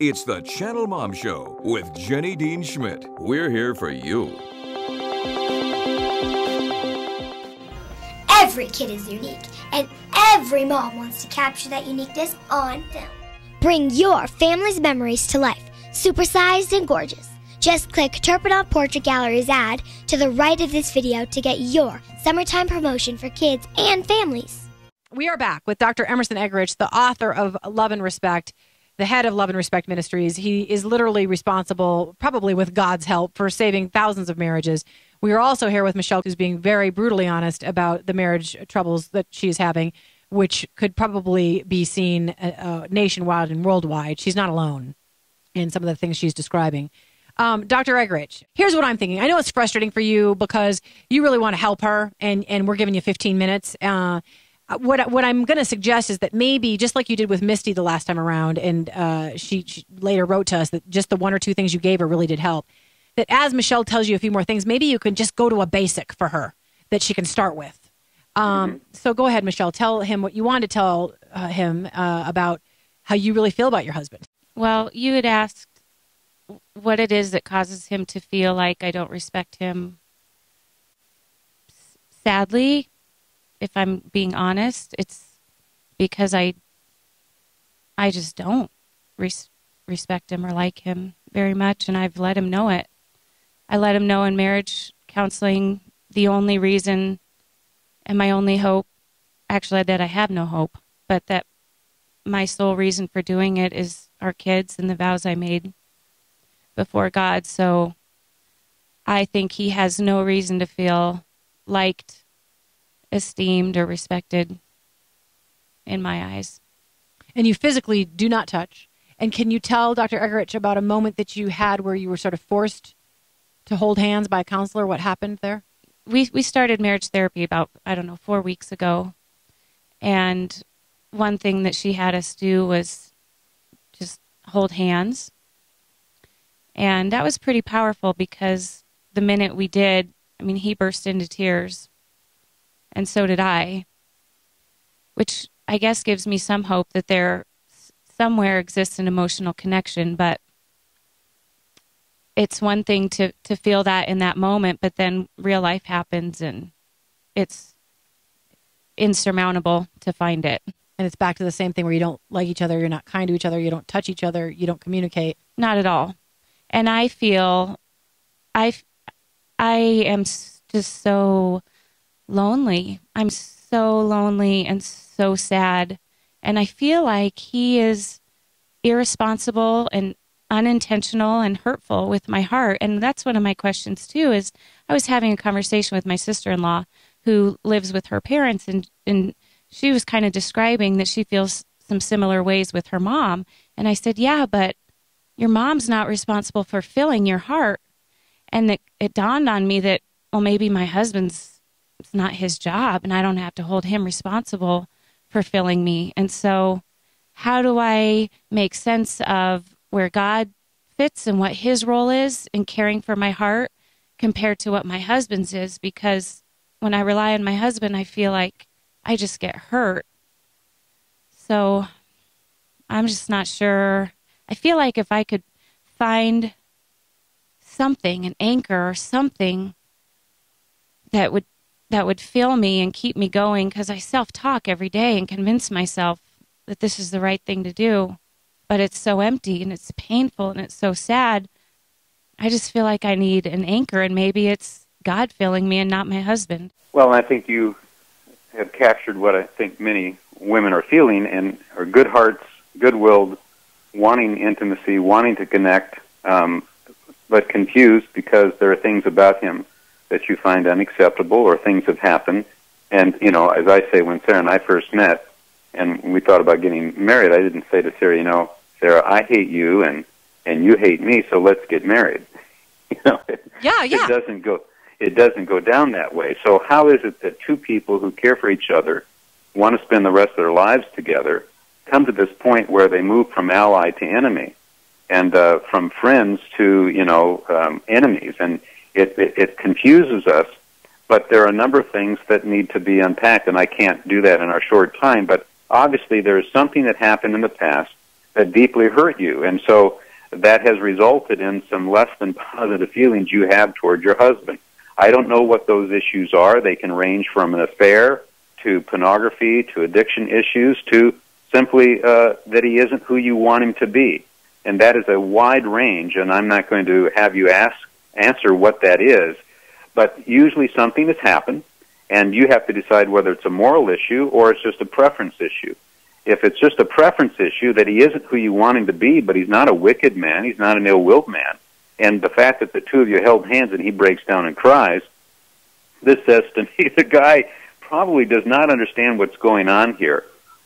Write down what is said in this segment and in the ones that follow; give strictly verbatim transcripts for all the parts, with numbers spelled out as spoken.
It's the Channel Mom Show with Jenny Dean Schmidt. We're here for you. Every kid is unique, and every mom wants to capture that uniqueness on film. Bring your family's memories to life, supersized and gorgeous. Just click Turpinot Portrait Gallery's ad to the right of this video to get your summertime promotion for kids and families. We are back with Doctor Emerson Eggerichs, the author of Love and Respect, the head of Love and Respect Ministries. He is literally responsible, probably with God's help, for saving thousands of marriages. We are also here with Michelle, who's being very brutally honest about the marriage troubles that she's having, which could probably be seen uh, nationwide and worldwide. She's not alone in some of the things she's describing. Um, Doctor Eggerich, here's what I'm thinking. I know it's frustrating for you because you really want to help her, and, and we're giving you fifteen minutes. Uh, what what I'm going to suggest is that maybe, just like you did with Misty the last time around, and uh, she, she later wrote to us that just the one or two things you gave her really did help, that as Michelle tells you a few more things, maybe you can just go to a basic for her that she can start with. Um, mm-hmm. So go ahead, Michelle. Tell him what you want to tell uh, him uh, about how you really feel about your husband. Well, you had asked what it is that causes him to feel like I don't respect him. Sadly, if I'm being honest, it's because I, I just don't res- respect him or like him very much, and I've let him know it. I let him know in marriage counseling the only reason and my only hope, actually that I have no hope, but that my sole reason for doing it is our kids and the vows I made before God. So I think he has no reason to feel liked, esteemed, or respected in my eyes. And you physically do not touch. And can you tell Doctor Eggerich about a moment that you had where you were sort of forced to hold hands by a counselor? What happened there? We we started marriage therapy about, I don't know, four weeks ago. And one thing that she had us do was just hold hands. And that was pretty powerful because the minute we did, I mean, he burst into tears, and so did I, which I guess gives me some hope that there somewhere exists an emotional connection. But it's one thing to, to feel that in that moment, but then real life happens, and it's insurmountable to find it. And it's back to the same thing where you don't like each other, you're not kind to each other, you don't touch each other, you don't communicate. Not at all. And I feel, I, I am just so lonely. I'm so lonely and so sad. And I feel like he is irresponsible and unintentional and hurtful with my heart. And that's one of my questions too, is I was having a conversation with my sister-in-law who lives with her parents. And, and she was kind of describing that she feels some similar ways with her mom. And I said, yeah, but your mom's not responsible for filling your heart. And it, it dawned on me that, well, maybe my husband's, it's not his job, and I don't have to hold him responsible for filling me. And so how do I make sense of where God fits and what his role is in caring for my heart compared to what my husband's is? Because when I rely on my husband, I feel like I just get hurt. So I'm just not sure. I feel like if I could find something, an anchor or something that would that would fill me and keep me going, because I self-talk every day and convince myself that this is the right thing to do, but it's so empty and it's painful and it's so sad. I just feel like I need an anchor, and maybe it's God filling me and not my husband. Well, I think you have captured what I think many women are feeling, and are good hearts, good-willed, wanting intimacy, wanting to connect, um, but confused because there are things about him that you find unacceptable or things have happened. And, you know, as I say, when Sarah and I first met and we thought about getting married, I didn't say to Sarah, you know, Sarah, I hate you and, and you hate me, so let's get married. You know, it, yeah, yeah. It doesn't go, it doesn't go down that way. So how is it that two people who care for each other, want to spend the rest of their lives together, come to this point where they move from ally to enemy, and uh, from friends to, you know, um, enemies, and it, it, it confuses us. But there are a number of things that need to be unpacked, and I can't do that in our short time. But obviously, there is something that happened in the past that deeply hurt you. And so that has resulted in some less than positive feelings you have toward your husband. I don't know what those issues are. They can range from an affair to pornography to addiction issues to simply uh, that he isn't who you want him to be. And that is a wide range, and I'm not going to have you ask answer what that is. But usually something has happened, and you have to decide whether it's a moral issue or it's just a preference issue. If it's just a preference issue, that he isn't who you want him to be, but he's not a wicked man, he's not an ill-willed man, and the fact that the two of you held hands and he breaks down and cries, this says to me the guy probably does not understand what's going on here.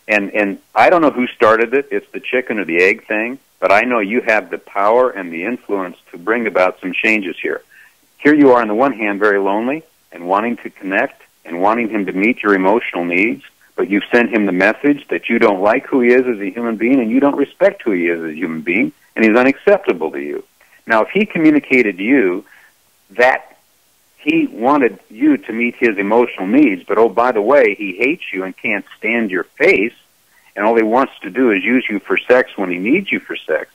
And, and I don't know who started it, it's the chicken or the egg thing, but I know you have the power and the influence to bring about some changes here. Here you are on the one hand very lonely and wanting to connect and wanting him to meet your emotional needs, but you've sent him the message that you don't like who he is as a human being and you don't respect who he is as a human being, and he's unacceptable to you. Now, if he communicated to you that he wanted you to meet his emotional needs, but, oh, by the way, he hates you and can't stand your face, and all he wants to do is use you for sex when he needs you for sex,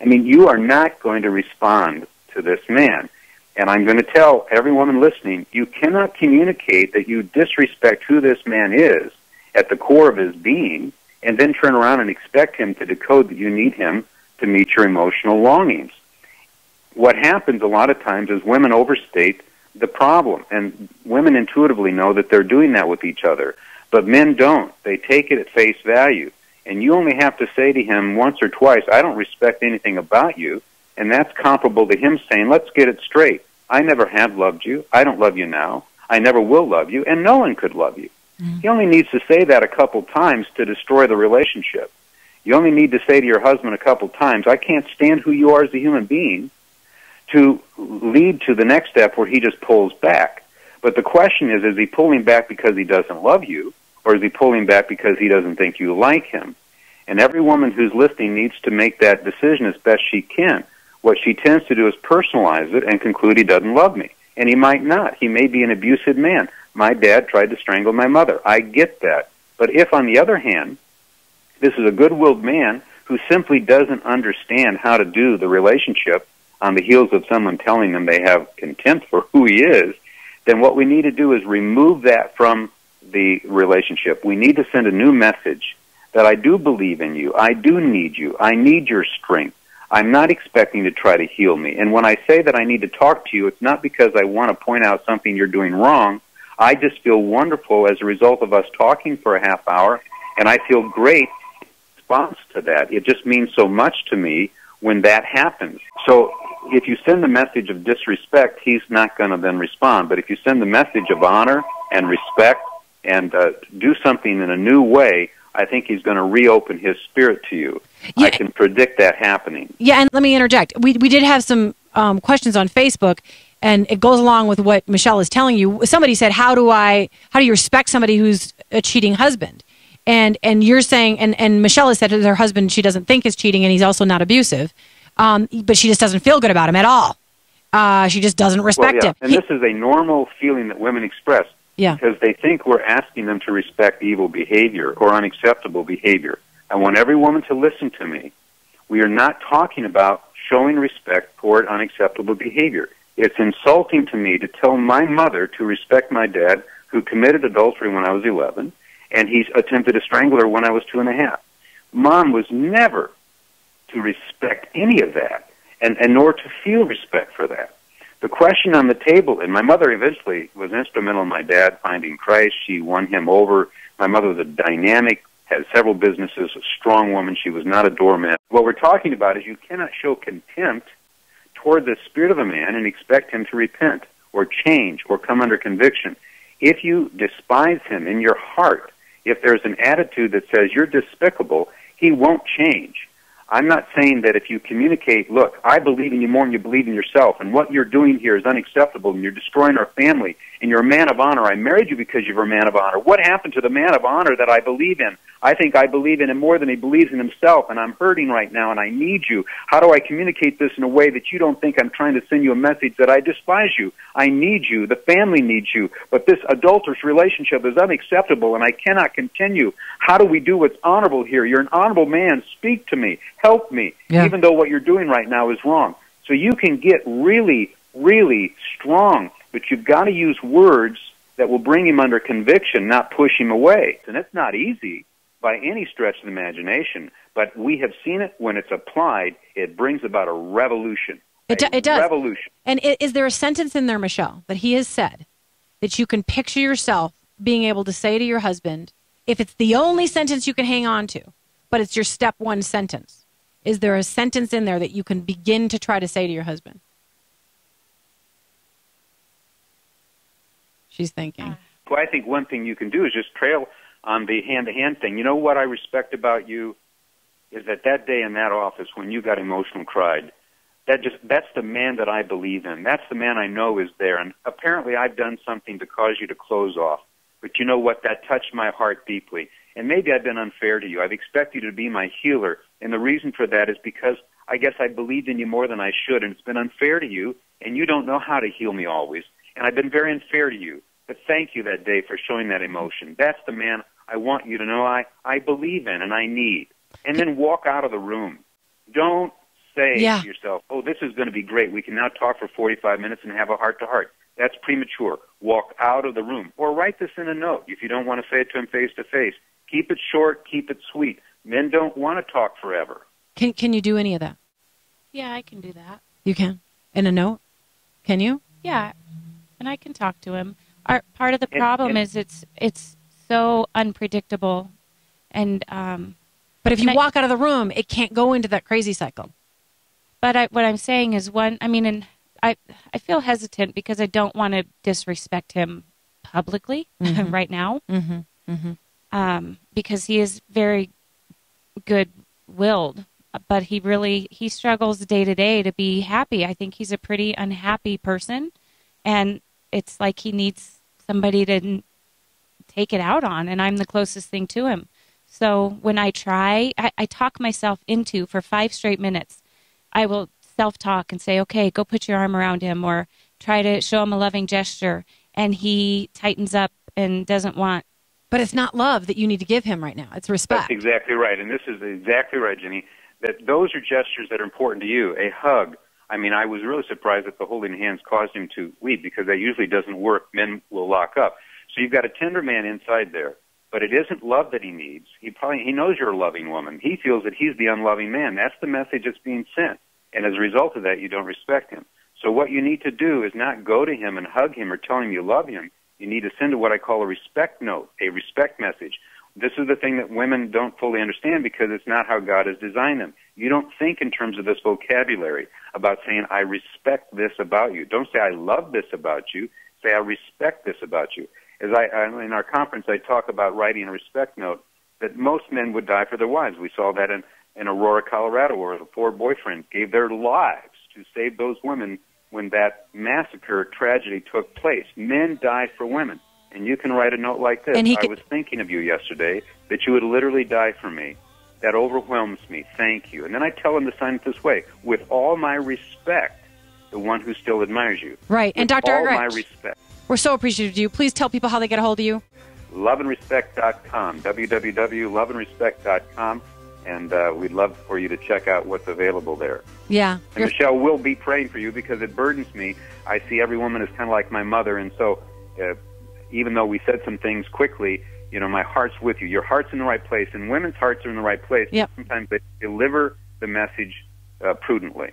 I mean, you are not going to respond to this man. And I'm going to tell every woman listening, you cannot communicate that you disrespect who this man is at the core of his being, and then turn around and expect him to decode that you need him to meet your emotional longings. What happens a lot of times is women overstate the problem, and women intuitively know that they're doing that with each other, but men don't. They take it at face value, and you only have to say to him once or twice, I don't respect anything about you, and that's comparable to him saying, let's get it straight. I never have loved you. I don't love you now. I never will love you, and no one could love you. He only needs to say that a couple times to destroy the relationship. You only need to say to your husband a couple times, I can't stand who you are as a human being, to lead to the next step where he just pulls back. But the question is, is he pulling back because he doesn't love you, or is he pulling back because he doesn't think you like him? And every woman who's listening needs to make that decision as best she can. What she tends to do is personalize it and conclude he doesn't love me. And he might not. He may be an abusive man. My dad tried to strangle my mother. I get that. But if, on the other hand, this is a good-willed man who simply doesn't understand how to do the relationship on the heels of someone telling them they have contempt for who he is, then what we need to do is remove that from the relationship. We need to send a new message that I do believe in you. I do need you. I need your strength. I'm not expecting to try to heal me. And when I say that I need to talk to you, it's not because I want to point out something you're doing wrong. I just feel wonderful as a result of us talking for a half hour, and I feel great in response to that. It just means so much to me when that happens. So if you send the message of disrespect, he's not going to then respond. But if you send the message of honor and respect and uh, do something in a new way, I think he's going to reopen his spirit to you. Yeah, I can predict that happening. Yeah, and let me interject. We, we did have some um, questions on Facebook. And it goes along with what Michelle is telling you. Somebody said, how do I, how do you respect somebody who's a cheating husband? And and you're saying, and, and Michelle has said that her husband she doesn't think is cheating and he's also not abusive, um, but she just doesn't feel good about him at all. Uh, she just doesn't respect well, yeah. him. And he, this is a normal feeling that women express yeah. because they think we're asking them to respect evil behavior or unacceptable behavior. I want every woman to listen to me. We are not talking about showing respect toward unacceptable behavior. It's insulting to me to tell my mother to respect my dad, who committed adultery when I was eleven, and he attempted to strangle her when I was two and a half. Mom was never to respect any of that, and, and nor to feel respect for that. The question on the table, and my mother eventually was instrumental in my dad finding Christ. She won him over. My mother was a dynamic, had several businesses, a strong woman. She was not a doormat. What we're talking about is you cannot show contempt toward the spirit of a man and expect him to repent or change or come under conviction. If you despise him in your heart, if there's an attitude that says you're despicable, he won't change. I'm not saying that if you communicate, look, I believe in you more than you believe in yourself, and what you're doing here is unacceptable, and you're destroying our family, and you're a man of honor. I married you because you were a man of honor. What happened to the man of honor that I believe in? I think I believe in him more than he believes in himself, and I'm hurting right now, and I need you. How do I communicate this in a way that you don't think I'm trying to send you a message that I despise you? I need you. The family needs you. But this adulterous relationship is unacceptable, and I cannot continue. How do we do what's honorable here? You're an honorable man. Speak to me. help me, yeah. even though what you're doing right now is wrong. So you can get really, really strong, but you've got to use words that will bring him under conviction, not push him away. And it's not easy by any stretch of the imagination, but we have seen it when it's applied, it brings about a revolution. It, do, it does. Revolution. And is there a sentence in there, Michelle, that he has said that you can picture yourself being able to say to your husband, if it's the only sentence you can hang on to, but it's your step one sentence? Is there a sentence in there that you can begin to try to say to your husband? She's thinking. Well, I think one thing you can do is just trail on the hand-to-hand thing. You know what I respect about you is that that day in that office when you got emotional and cried, that just, that's the man that I believe in. That's the man I know is there. And apparently I've done something to cause you to close off. But you know what? That touched my heart deeply. And maybe I've been unfair to you. I've expected you to be my healer. And the reason for that is because I guess I believed in you more than I should. And it's been unfair to you. And you don't know how to heal me always. And I've been very unfair to you. But thank you that day for showing that emotion. That's the man I want you to know I, I believe in and I need. And then walk out of the room. Don't say yeah. to yourself, oh, this is going to be great. We can now talk for forty-five minutes and have a heart-to-heart. That's premature. Walk out of the room. Or write this in a note if you don't want to say it to him face-to-face. Keep it short. Keep it sweet. Men don't want to talk forever. Can, can you do any of that? Yeah, I can do that. You can? In a note? Can you? Yeah, and I can talk to him. Our, part of the problem and, and, is it's it's so unpredictable. and um, But if you I, walk out of the room, it can't go into that crazy cycle. But I, what I'm saying is one, I mean, and I, I feel hesitant because I don't want to disrespect him publicly mm-hmm. right now mm-hmm. Mm-hmm. Um, because he is very good-willed, but he really, he struggles day to day to be happy. I think he's a pretty unhappy person, and it's like he needs somebody to take it out on, and I'm the closest thing to him. So when I try, I, I talk myself into, for five straight minutes, I will self-talk and say, okay, go put your arm around him, or try to show him a loving gesture, and he tightens up and doesn't want. But it's not love that you need to give him right now. It's respect. That's exactly right, and this is exactly right, Jenny, that those are gestures that are important to you, a hug. I mean, I was really surprised that the holding hands caused him to weep, because that usually doesn't work. Men will lock up. So you've got a tender man inside there, but it isn't love that he needs. He probably he knows you're a loving woman. He feels that he's the unloving man. That's the message that's being sent. And as a result of that, you don't respect him. So what you need to do is not go to him and hug him or tell him you love him. You need to send what I call a respect note, a respect message. This is the thing that women don't fully understand because it's not how God has designed them. You don't think in terms of this vocabulary about saying, I respect this about you. Don't say, I love this about you. Say, I respect this about you. As I, I in our conference, I talk about writing a respect note that most men would die for their wives. We saw that in, in Aurora, Colorado, where the four boyfriends gave their lives to save those women when that massacre tragedy took place. Men died for women. And you can write a note like this. I was thinking of you yesterday, that you would literally die for me. That overwhelms me. Thank you. And then I tell him to sign it this way. With all my respect, the one who still admires you. Right. And Doctor Eggerichs, all my respect. We're so appreciative of you. Please tell people how they get a hold of you. love and respect dot com. w w w dot love and respect dot com. And uh, we'd love for you to check out what's available there. Yeah. And Michelle will be praying for you because it burdens me. I see every woman as kind of like my mother. And so... Uh, even though we said some things quickly, you know, my heart's with you. Your heart's in the right place, and women's hearts are in the right place. Yep. Sometimes they deliver the message uh, prudently.